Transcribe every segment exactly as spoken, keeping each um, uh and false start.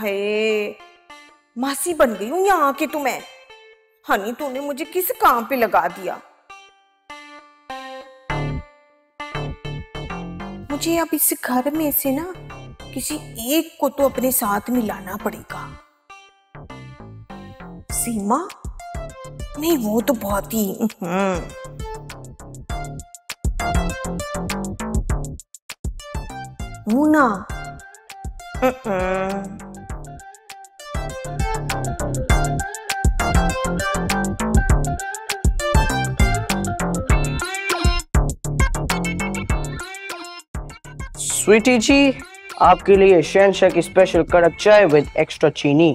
हाय मासी बन गई हूँ यहाँ आके। तुम्हें हनी तूने मुझे किस काम पे लगा दिया। मुझे अब इस घर में से ना किसी एक को तो अपने साथ मिलाना पड़ेगा। सीमा नहीं वो तो बहुत ही मूना। स्वीटी जी आपके लिए शहनशाह की स्पेशल कड़क चाय विद एक्स्ट्रा चीनी।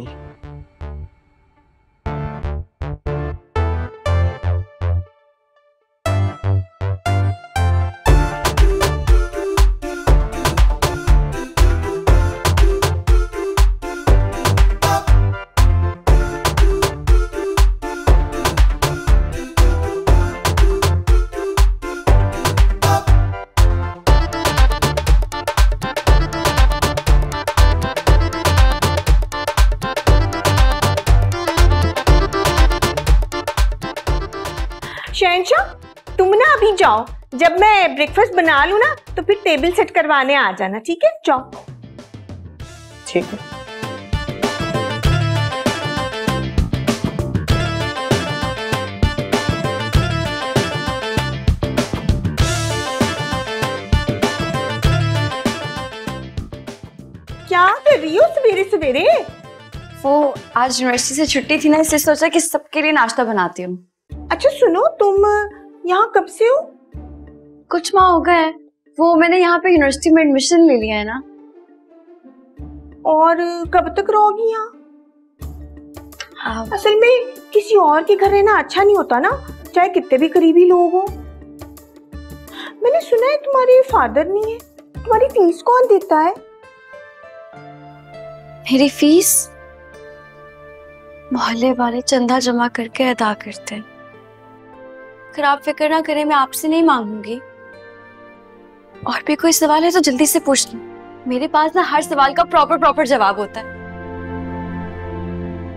शहनशाह तुम ना अभी जाओ, जब मैं ब्रेकफास्ट बना लूं ना तो फिर टेबल सेट करवाने आ जाना, ठीक है? जाओ। ठीक है। क्या कर रही हो सवेरे सवेरे? वो आज यूनिवर्सिटी से छुट्टी थी ना, इसलिए सोचा कि सबके लिए नाश्ता बनाती हूँ। अच्छा सुनो, तुम यहाँ कब से हो? कुछ माह हो गए। वो मैंने यहाँ पे यूनिवर्सिटी में एडमिशन ले लिया है ना। और कब तक रहोगी यहाँ? असल में किसी और के घर रहना अच्छा नहीं होता ना, चाहे कितने भी करीबी लोग हो। मैंने सुना है तुम्हारे फादर नहीं है। तुम्हारी फीस कौन देता है? मेरी फीस मोहल्ले वाले चंदा जमा करके अदा करते हैं। आप फिक्र ना करें, मैं आपसे नहीं मांगूंगी। और भी कोई सवाल है तो जल्दी से पूछ लो। मेरे पास ना हर सवाल का प्रॉपर प्रॉपर जवाब होता है।